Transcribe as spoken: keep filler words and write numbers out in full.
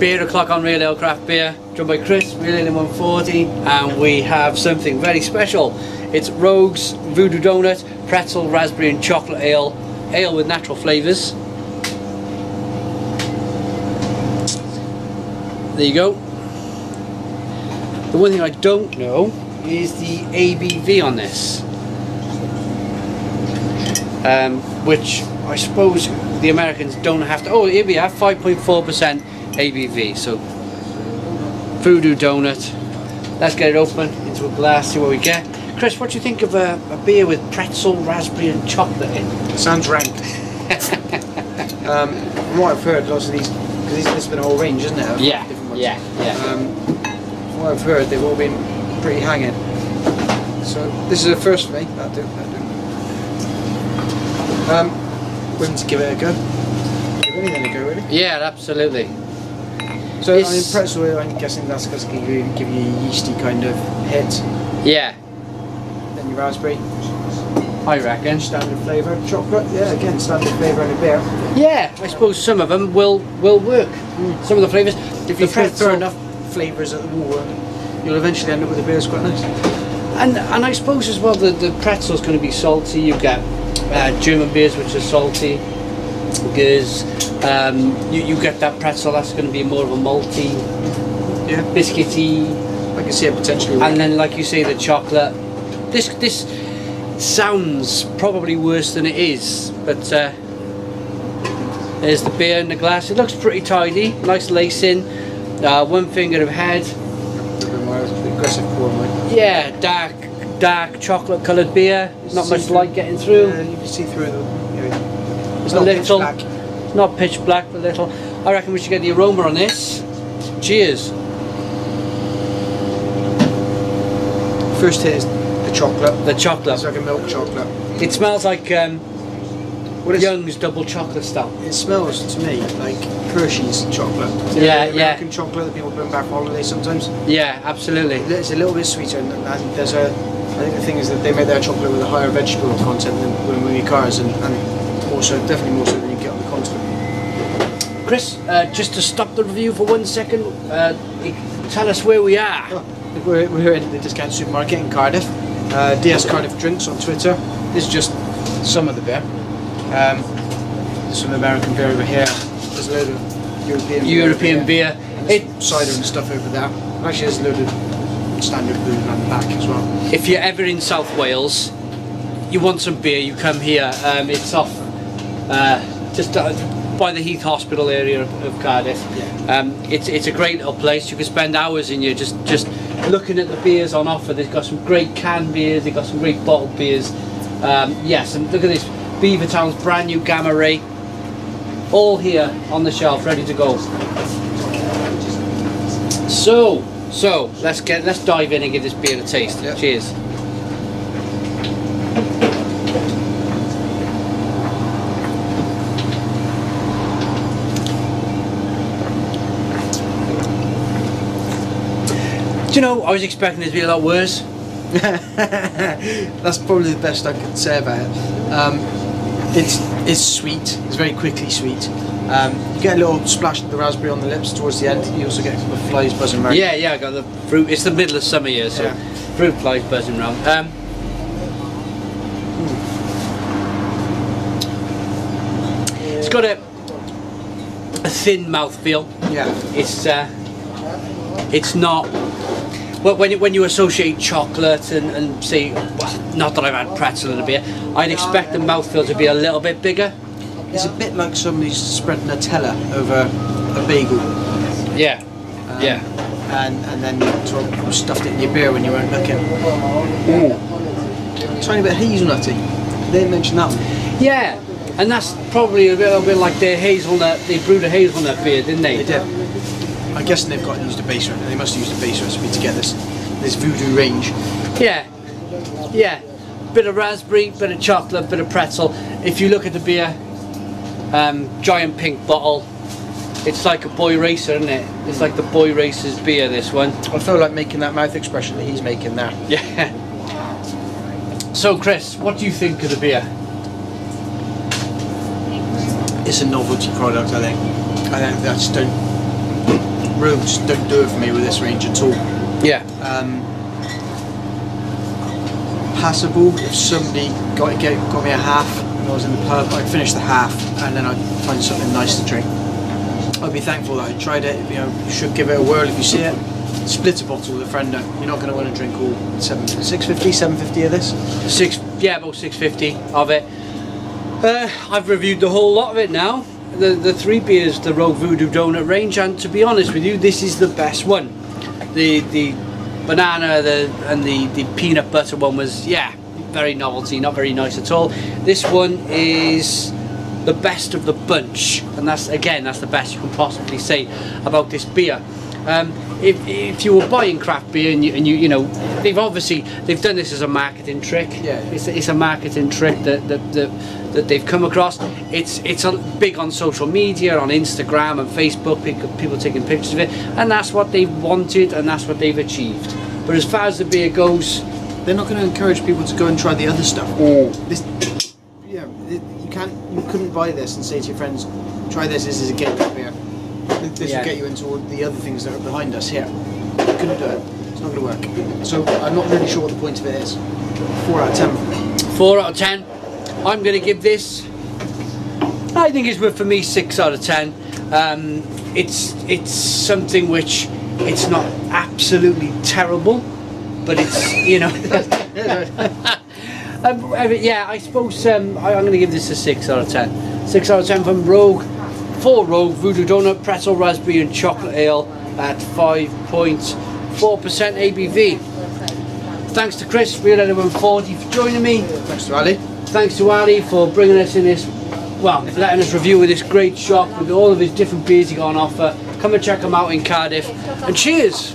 Beer o'clock on Real Ale Craft Beer, done by Chris, Real Ale in one forty, and we have something very special. It's Rogue's Voodoo Doughnut, pretzel, raspberry and chocolate ale, ale with natural flavours. There you go. The one thing I don't know is the A B V on this, um, which I suppose the Americans don't have to. Oh, here we have five point four percent. A B V, so Voodoo Doughnut. Let's get it open into a glass, see what we get. Chris, what do you think of a, a beer with pretzel, raspberry and chocolate in? It sounds rank. um, from what I've heard, lots of these, because this has been a whole range, isn't it? Yeah, yeah, yeah. Um, from what I've heard, they've all been pretty hanging. So this is a first for me. That'll do, that'll do. Um, we're going to give it a go. Give anything a go, really. Yeah, absolutely. So it's, I'm impressed with, I'm guessing that's because it can give you a yeasty kind of hit. Yeah. Then your raspberry. I reckon. Standard flavour. Chocolate, yeah, again, standard flavour in a beer. Yeah, I suppose some of them will, will work. Mm. Some of the flavours. If you throw enough flavours at the wall, you'll eventually end up with a beer that's quite nice. And and I suppose as well the, the pretzel's going to be salty. You've got uh, German beers which are salty. Because um, you, you get that pretzel, that's going to be more of a malty, yeah, biscuity. I can see it potentially. And then, like you say, the chocolate. This this sounds probably worse than it is, but uh, there's the beer in the glass. It looks pretty tidy, nice lacing. Uh, one finger of head. Aggressive pour, mate. Yeah, dark, dark chocolate coloured beer. Not much light getting through. Yeah, you can see through them. It's not little, pitch black. Not pitch black, but little. I reckon we should get the aroma on this. Cheers. First hit is the chocolate. The chocolate. It's like a milk chocolate. It smells like um, what is Young's double chocolate stuff. It smells to me like Hershey's chocolate. You know, yeah, American yeah. American chocolate that people bring back for holidays sometimes. Yeah, absolutely. It's a little bit sweeter, and there's a. I think the thing is that they make their chocolate with a higher vegetable content than we make ours, and. and Also, definitely more so than you get on the continent. Chris, uh, just to stop the review for one second, uh, tell us where we are. Oh, we're, we're in the discount supermarket in Cardiff. Uh, D S Cardiff Drinks on Twitter. This is just some of the beer. Um, there's some American beer over here. There's a load of European, European beer. beer. And it's cider and stuff over there. Actually, there's a load of standard booze around the back as well. If you're ever in South Wales, you want some beer, you come here. Um, it's off. Uh, just uh, by the Heath Hospital area of, of Cardiff. Yeah. Um, it's it's a great little place. You can spend hours in here just just looking at the beers on offer. They've got some great canned beers. They've got some great bottled beers. Um, yes, and look at this, Beavertown's brand new Gamma Ray, all here on the shelf, ready to go. So so let's get let's dive in and give this beer a taste. Yeah. Cheers. You know, I was expecting it to be a lot worse. That's probably the best I could say about it. Um, it's it's sweet. It's very quickly sweet. Um, you get a little splash of the raspberry on the lips towards the end. You also get the flies buzzing around. Yeah, yeah, I got the fruit. It's the middle of summer here, so yeah. Fruit flies buzzing around. Um, mm. It's got a a thin mouthfeel. Yeah. It's uh, it's not. But when, when you associate chocolate and, and say, well, not that I've had pretzel in a beer, I'd expect the mouthfeel to be a little bit bigger. It's a bit like somebody's spread Nutella over a bagel. Yeah, um, yeah. And, and then sort of stuffed it in your beer when you weren't looking. Ooh. Tiny bit hazelnutty. They mentioned that one. Yeah, and that's probably a little bit like their hazelnut, they brewed a hazelnut beer, didn't they? They did. I'm guessing they've got to use the base recipe. They must have used the base recipe to get this this Voodoo range. Yeah, yeah. Bit of raspberry, bit of chocolate, bit of pretzel. If you look at the beer, um, giant pink bottle. It's like a boy racer, isn't it? It's like the boy racer's beer. This one. I feel like making that mouth expression that he's making there. Yeah. So, Chris, what do you think of the beer? It's a novelty product, I think. I don't. I just don't. Rogues don't do it for me with this range at all. Yeah. Um, passable. If somebody got got me a half when I was in the pub, I'd finish the half and then I'd find something nice to drink. I'd be thankful that I tried it. You know, you should give it a whirl if you see it. Split a bottle with a friend. You're not going to want to drink all seven, six fifty, seven fifty of this. Six, yeah, about six fifty of it. Uh, I've reviewed the whole lot of it now. The, the three beers, the Rogue Voodoo Doughnut range, and to be honest with you, this is the best one. The the banana the and the, the peanut butter one was, yeah, very novelty, not very nice at all. This one is the best of the bunch, and that's, again, that's the best you can possibly say about this beer. Um, if, if you were buying craft beer and you, and you you know, they've obviously they've done this as a marketing trick. Yeah, it's, it's a marketing trick that that, that that they've come across. It's it's a, big on social media, on Instagram and Facebook, people, people taking pictures of it, and that's what they wanted and that's what they've achieved. But as far as the beer goes, they're not going to encourage people to go and try the other stuff. Or this, yeah, it, you can't you couldn't buy this and say to your friends, try this. This is a gateway beer. This yeah. will get you into all the other things that are behind us here. You couldn't do it. It's not going to work. So I'm not really sure what the point of it is. Four out of ten. Four out of ten. I'm going to give this, I think it's worth for me six out of ten. Um, it's it's something which, it's not absolutely terrible, but it's, you know. um, yeah, I suppose um, I'm going to give this a six out of ten. Six out of ten from Rogue. For Rogue, Voodoo Doughnut, pretzel, raspberry and chocolate ale at five point four percent A B V. Thanks to Chris, Real Element forty, for joining me. Thanks to Ali. Thanks to Ali for bringing us in this, well, for letting us review with this great shop with all of his different beers he got on offer. Come and check them out in Cardiff. And cheers!